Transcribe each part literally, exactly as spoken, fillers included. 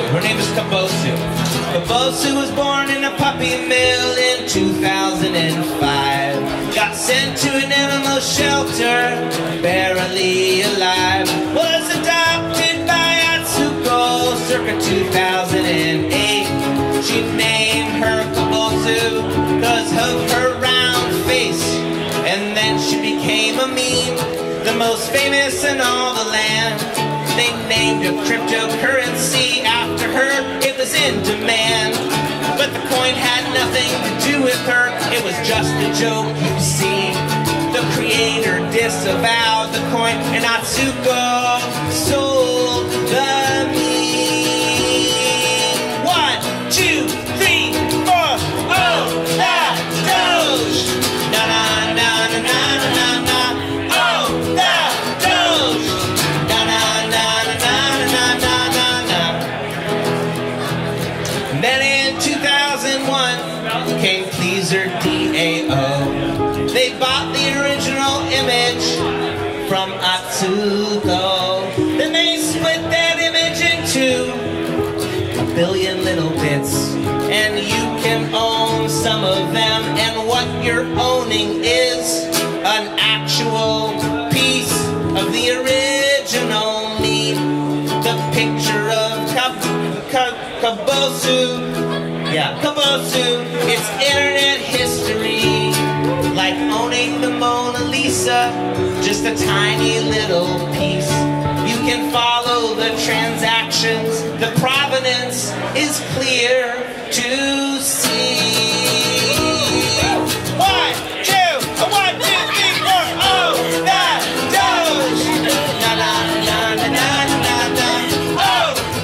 Kabosu. Her name is Kabosu. Kabosu was born in a puppy mill in two thousand five. Got sent to an animal shelter, barely alive. Was adopted by Atsuko circa two thousand eight. She named her Kabosu because of her round face. And then she became a meme, the most famous in all the land. They named a cryptocurrency after her, it was in demand. But the coin had nothing to do with her, it was just a joke, you see. The creator disavowed the coin, and Atsuko sold the meme. One, two, three, four, oh, that doge! Na na na na na na na, oh, that doge! Then in two thousand one came PleasrDAO. They bought the original image from Atsuko. Then they split that image into a billion little bits. And you can own some of them. And what you're owning is an actual piece of the original me. The picture of Kabosu, yeah, Kabosu, it's internet history, like owning the Mona Lisa, just a tiny little piece. You can follow the transactions, the provenance is clear to see. One, two, one, two, three, four, oh, that doge! Na na na na na na na, oh,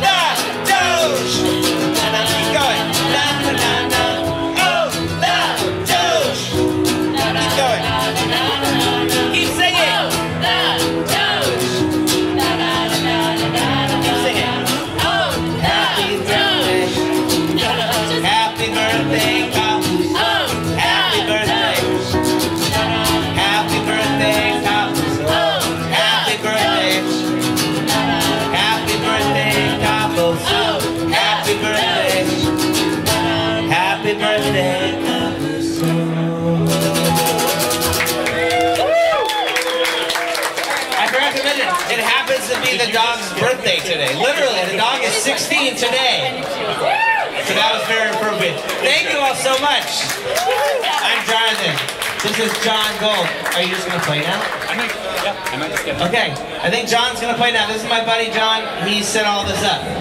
that doge! Happy birthday, I recommend it. It happens to be the dog's birthday today. Literally, the dog is sixteen today. So that was very appropriate. Thank you all so much. I'm Jonathan. This is John Gold. Are you just going to play now? I might, yeah, I might just get it. Okay, I think John's going to play now. This is my buddy John. He set all this up.